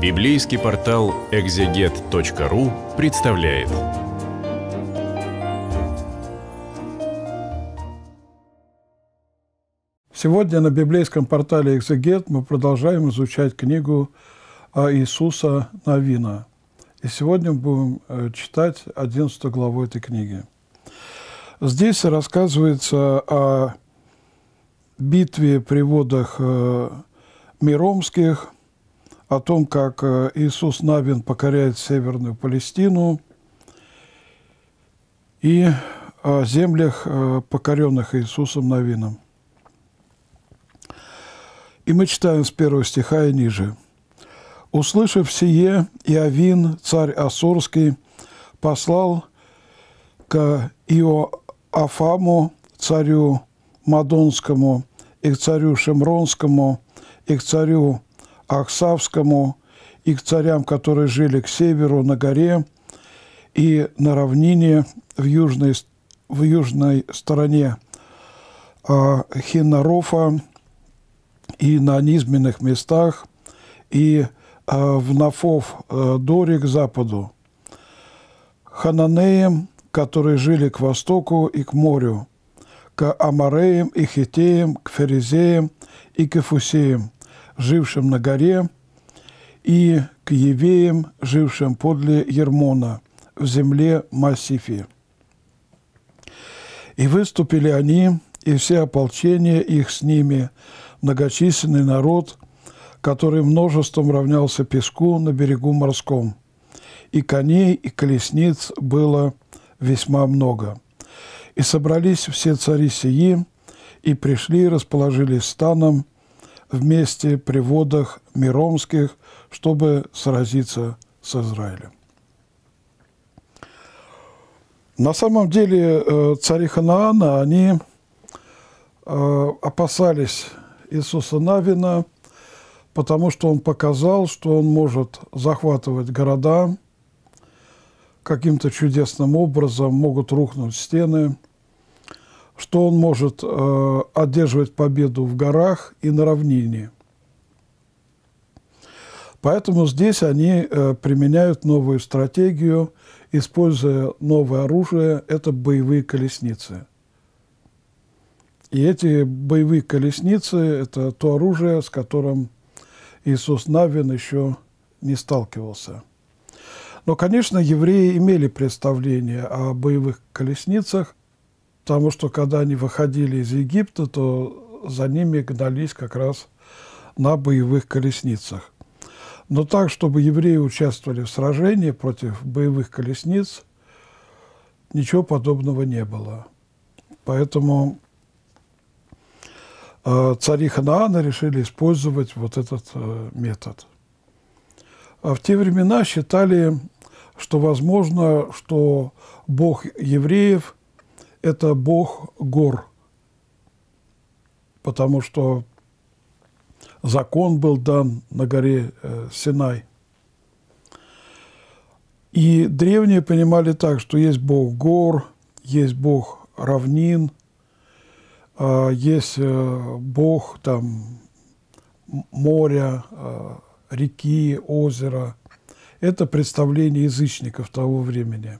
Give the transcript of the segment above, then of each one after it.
Библейский портал экзегет.ру представляет. Сегодня на библейском портале «Экзегет» мы продолжаем изучать книгу Иисуса Навина. И сегодня мы будем читать 11 главу этой книги. Здесь рассказывается о битве при водах Миромских, о том, как Иисус Навин покоряет Северную Палестину и о землях, покоренных Иисусом Навином. И мы читаем с 1 стиха и ниже. «Услышав сие, Иавин, царь Асорский, послал к Иоафаму, царю Мадонскому, и к царю Шемронскому, и к царю Ахсавскому, и к царям, которые жили к северу на горе и на равнине в южной стороне Хинорофа, и на низменных местах, и в Нафов-Доре к западу, Хананеям, которые жили к востоку и к морю, к Амареям и Хитеям, к Ферезеям и к Эфусеям, жившим на горе, и к Евеям, жившим подле Ермона, в земле Массифи. И выступили они, и все ополчения их с ними, многочисленный народ, который множеством равнялся песку на берегу морском. И коней, и колесниц было весьма много. И собрались все цари сии, и пришли, расположились станом, вместе при водах Миромских, чтобы сразиться с Израилем». На самом деле цари Ханаана, они опасались Иисуса Навина, потому что он показал, что он может захватывать города, каким-то чудесным образом могут рухнуть стены, что он может одерживать победу в горах и на равнине. Поэтому здесь они применяют новую стратегию, используя новое оружие – это боевые колесницы. И эти боевые колесницы – это то оружие, с которым Иисус Навин еще не сталкивался. Но, конечно, евреи имели представление о боевых колесницах, потому что, когда они выходили из Египта, то за ними гнались как раз на боевых колесницах. Но так, чтобы евреи участвовали в сражении против боевых колесниц, ничего подобного не было. Поэтому цари Ханаана решили использовать вот этот метод. В те времена считали, что возможно, что бог евреев – это бог гор, потому что закон был дан на горе Синай. И древние понимали так, что есть бог гор, есть бог равнин, есть бог там моря, реки, озера. Это представление язычников того времени.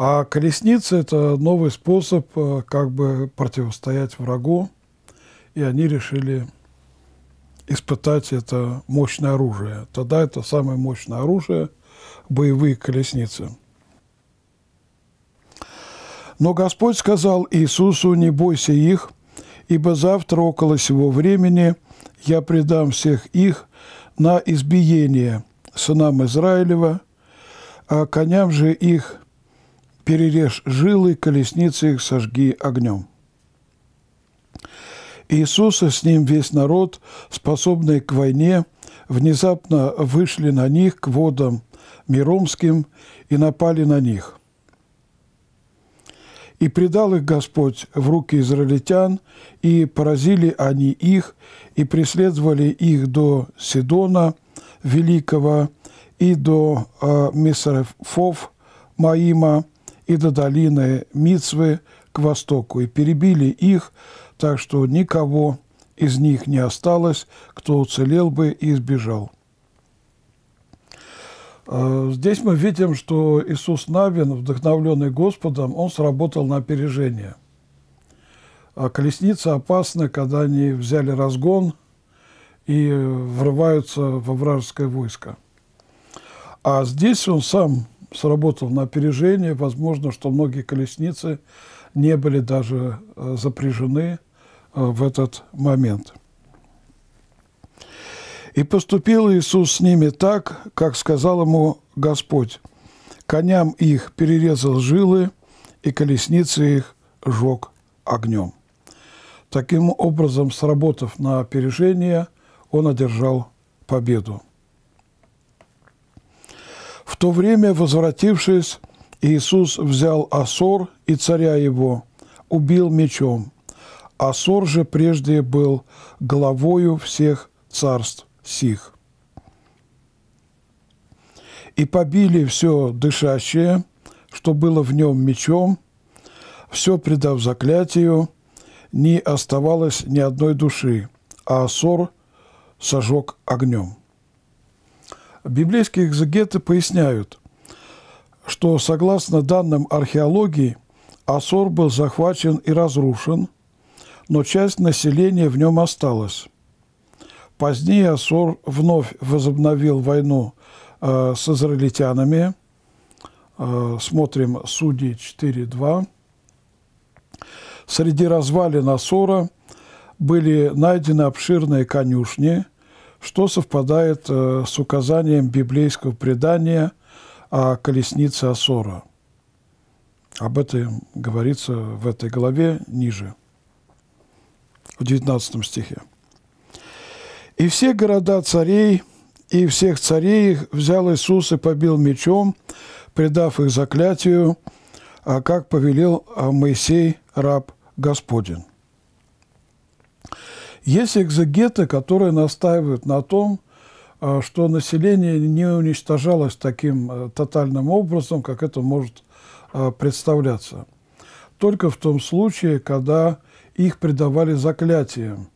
А колесница – это новый способ как бы противостоять врагу, и они решили испытать это мощное оружие. Тогда это самое мощное оружие – боевые колесницы. Но Господь сказал Иисусу: «Не бойся их, ибо завтра около сего времени я предам всех их на избиение сынам Израилева, а коням же их перережь жилы, колесницы их сожги огнем». Иисус и с ним весь народ, способный к войне, внезапно вышли на них к водам Миромским и напали на них. И предал их Господь в руки израильтян, и поразили они их, и преследовали их до Сидона Великого, и до Месарфов Маима, и до долины Мицвы к востоку, и перебили их, так что никого из них не осталось, кто уцелел бы и избежал. Здесь мы видим, что Иисус Навин, вдохновленный Господом, он сработал на опережение. Колесницы опасны, когда они взяли разгон и врываются во вражеское войско. А здесь он сам сработал на опережение. Возможно, что многие колесницы не были даже запряжены в этот момент. «И поступил Иисус с ними так, как сказал ему Господь. Коням их перерезал жилы, и колесницы их жег огнем». Таким образом, сработав на опережение, он одержал победу. «В то время, возвратившись, Иисус взял Асор и царя его, убил мечом. Асор же прежде был главою всех царств сих. И побили все дышащее, что было в нем мечом, все предав заклятию, не оставалось ни одной души, а Асор сожег огнем». Библейские экзегеты поясняют, что, согласно данным археологии, Асор был захвачен и разрушен, но часть населения в нем осталась. Позднее Асор вновь возобновил войну с израильтянами. Смотрим Судьи 4.2. Среди развалин Асора были найдены обширные конюшни, что совпадает с указанием библейского предания о колеснице Асора. Об этом говорится в этой главе ниже, в 19 стихе. «И все города царей, и всех царей их взял Иисус и побил мечом, предав их заклятию, как повелел Моисей, раб Господень». Есть экзегеты, которые настаивают на том, что население не уничтожалось таким тотальным образом, как это может представляться, только в том случае, когда их предавали заклятиям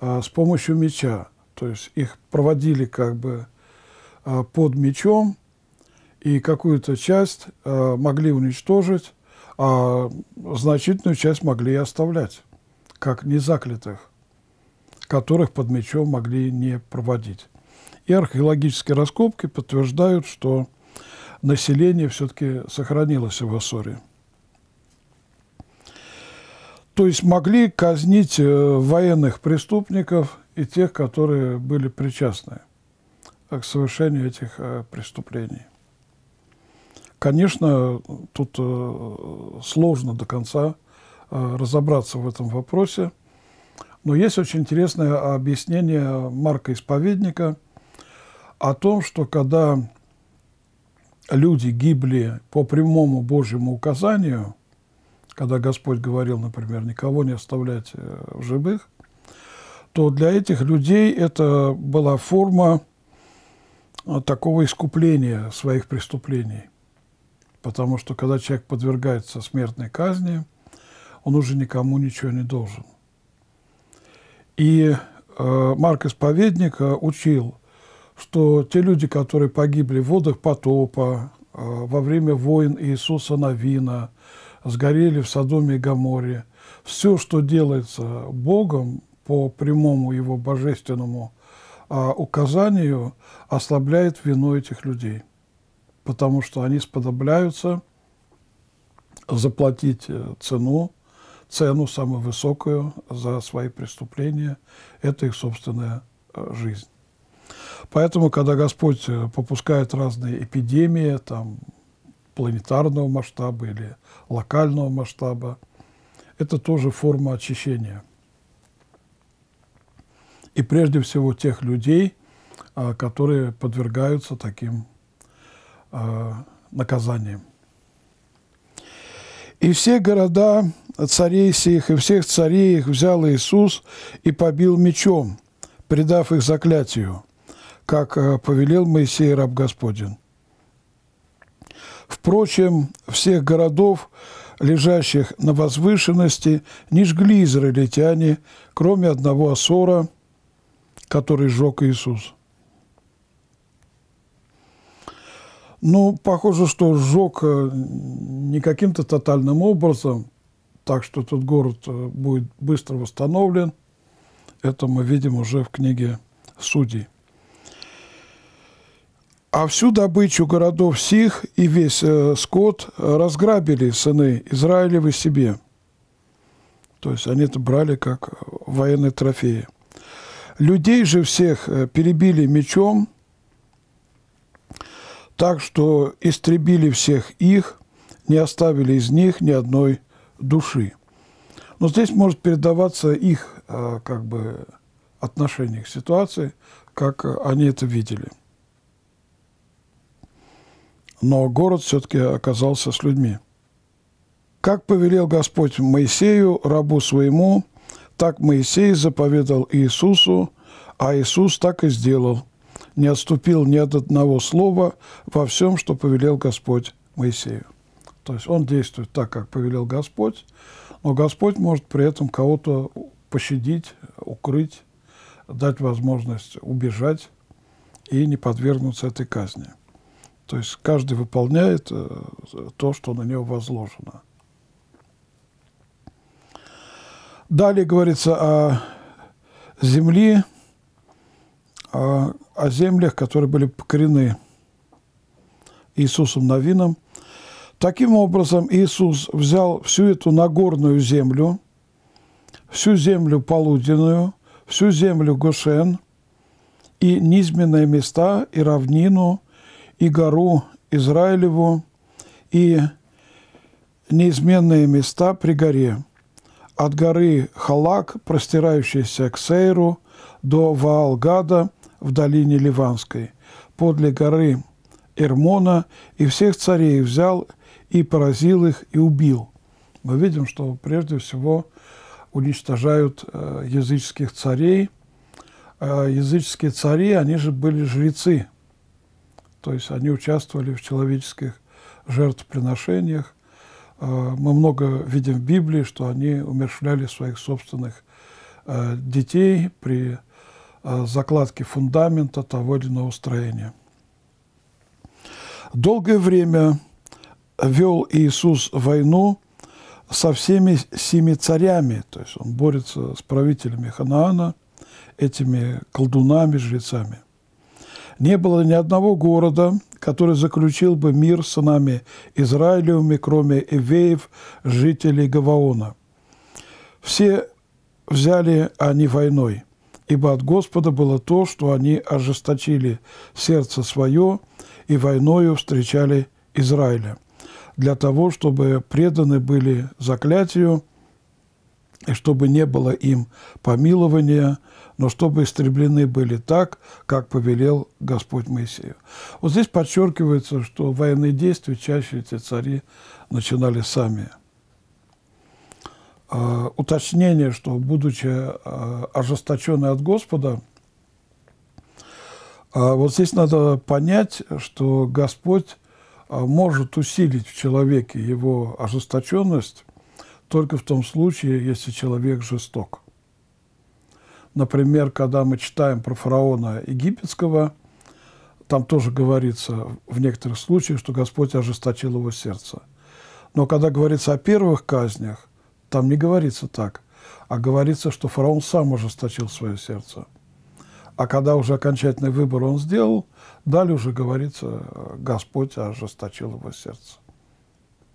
с помощью меча, то есть их проводили как бы под мечом, и какую-то часть могли уничтожить, а значительную часть могли и оставлять, как незаклятых, которых под мечом могли не проводить. И археологические раскопки подтверждают, что население все-таки сохранилось в Асоре. То есть могли казнить военных преступников и тех, которые были причастны к совершению этих преступлений. Конечно, тут сложно до конца разобраться в этом вопросе, но есть очень интересное объяснение Марка Исповедника о том, что когда люди гибли по прямому Божьему указанию, когда Господь говорил, например, никого не оставлять в живых, то для этих людей это была форма такого искупления своих преступлений. Потому что когда человек подвергается смертной казни, он уже никому ничего не должен. И Марк Исповедник учил, что те люди, которые погибли в водах потопа, во время войн Иисуса Навина, сгорели в Содоме и Гаморре. Все, что делается Богом по прямому его божественному указанию, ослабляет вину этих людей, потому что они сподобляются заплатить цену самую высокую за свои преступления. Это их собственная жизнь. Поэтому, когда Господь попускает разные эпидемии, там, планетарного масштаба или локального масштаба, это тоже форма очищения. И прежде всего тех людей, которые подвергаются таким наказаниям. «И все города царей сих, и всех царей их взял Иисус и побил мечом, предав их заклятию, как повелел Моисей, раб Господень. Впрочем, всех городов, лежащих на возвышенности, не жгли израильтяне, кроме одного Асора, который сжег Иисус. Ну, похоже, что сжег не каким-то тотальным образом, так что этот город будет быстро восстановлен. Это мы видим уже в книге Судей. «А всю добычу городов сих и весь скот разграбили сыны Израилевы себе». То есть они это брали как военные трофеи. «Людей же всех перебили мечом, так что истребили всех их, не оставили из них ни одной души». Но здесь может передаваться их как бы отношение к ситуации, как они это видели. Но город все-таки оказался с людьми. «Как повелел Господь Моисею, рабу своему, так Моисей заповедал Иисусу, а Иисус так и сделал, не отступил ни от одного слова во всем, что повелел Господь Моисею». То есть он действует так, как повелел Господь, но Господь может при этом кого-то пощадить, укрыть, дать возможность убежать и не подвергнуться этой казни. То есть каждый выполняет то, что на него возложено. Далее говорится о земле, о землях, которые были покорены Иисусом Навином. Таким образом, Иисус взял всю эту нагорную землю, всю землю полуденную, всю землю Гошен и низменные места, и равнину, и гору Израилеву, и неизменные места при горе, от горы Халак, простирающейся к Сеиру, до Ваалгада в долине Ливанской, подле горы Ермона, и всех царей взял, и поразил их, и убил. Мы видим, что прежде всего уничтожают языческих царей. Языческие цари, они же были жрецы. То есть они участвовали в человеческих жертвоприношениях. Мы много видим в Библии, что они умерщвляли своих собственных детей при закладке фундамента того или иного строения. Долгое время вел Иисус войну со всеми 7 царями. То есть он борется с правителями Ханаана, этими колдунами, жрецами. «Не было ни одного города, который заключил бы мир с сынами Израилевыми, кроме эвеев, жителей Гаваона. Все взяли они войной, ибо от Господа было то, что они ожесточили сердце свое и войною встречали Израиля, для того, чтобы преданы были заклятию, и чтобы не было им помилования, но чтобы истреблены были так, как повелел Господь Моисею». Вот здесь подчеркивается, что военные действия чаще эти цари начинали сами. Уточнение, что, будучи ожесточены от Господа, вот здесь надо понять, что Господь может усилить в человеке его ожесточенность только в том случае, если человек жесток. Например, когда мы читаем про фараона египетского, там тоже говорится в некоторых случаях, что Господь ожесточил его сердце. Но когда говорится о первых казнях, там не говорится так, а говорится, что фараон сам ожесточил свое сердце. А когда уже окончательный выбор он сделал, далее уже говорится, Господь ожесточил его сердце.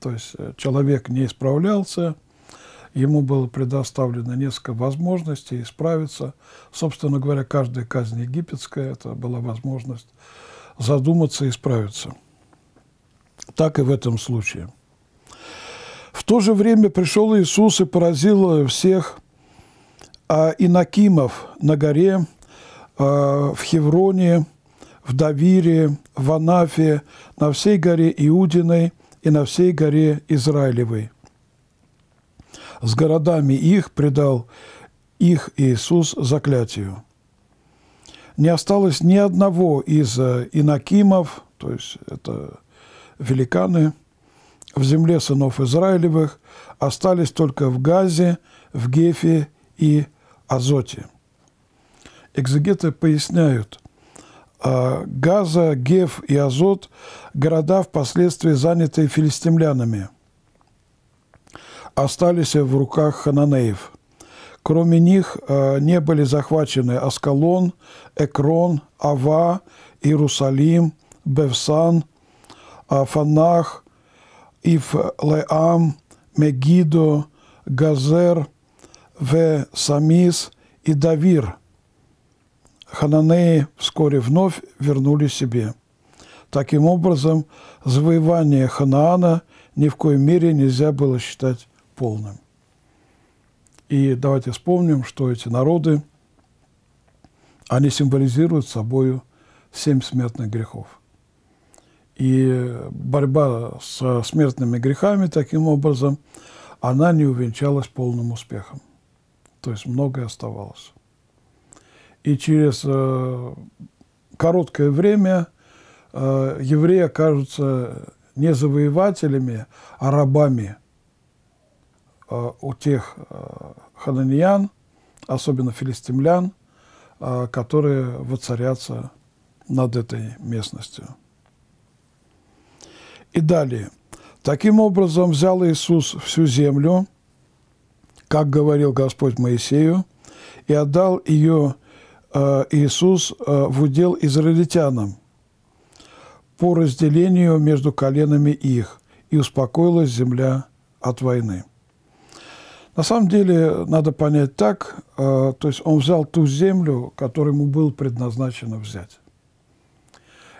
То есть человек не исправлялся, ему было предоставлено несколько возможностей исправиться. Собственно говоря, каждая казнь египетская – это была возможность задуматься и исправиться. Так и в этом случае. «В то же время пришел Иисус и поразил всех инакимов на горе, в Хевроне, в Давире, в Анафе, на всей горе Иудиной и на всей горе Израилевой. С городами их предал их Иисус заклятию. Не осталось ни одного из инакимов, то есть это великаны, в земле сынов Израилевых, остались только в Газе, в Гефе и Азоте». Экзегеты поясняют, Газа, Геф и Азот, города, впоследствии занятые филистимлянами, остались в руках хананеев. Кроме них не были захвачены Аскалон, Экрон, Ава, Иерусалим, Бевсан, Фанах, Ифлеам, Мегидо, Газер, Ве-Самис и Давир. Хананеи вскоре вновь вернули себе. Таким образом, завоевание Ханаана ни в коей мере нельзя было считать полным. И давайте вспомним, что эти народы, они символизируют собою 7 смертных грехов. И борьба со смертными грехами, таким образом, она не увенчалась полным успехом. То есть многое оставалось. И через короткое время евреи окажутся не завоевателями, а рабами у тех хананеян, особенно филистимлян, которые воцарятся над этой местностью. И далее. Таким образом, взял Иисус всю землю, как говорил Господь Моисею, и отдал ее Иисус в удел израильтянам по разделению между коленами их, и успокоилась земля от войны. На самом деле, надо понять так, то есть он взял ту землю, которую ему было предназначено взять.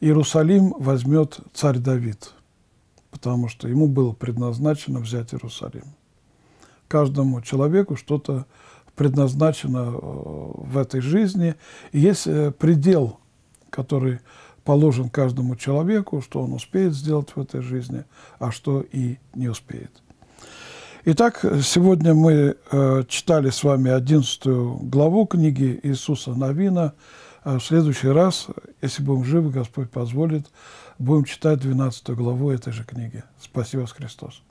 Иерусалим возьмет царь Давид, потому что ему было предназначено взять Иерусалим. Каждому человеку что-то предназначено в этой жизни. И есть предел, который положен каждому человеку, что он успеет сделать в этой жизни, а что и не успеет. Итак, сегодня мы читали с вами 11 главу книги Иисуса Навина. В следующий раз, если будем живы, Господь позволит, будем читать 12 главу этой же книги. Спаси вас, Христос!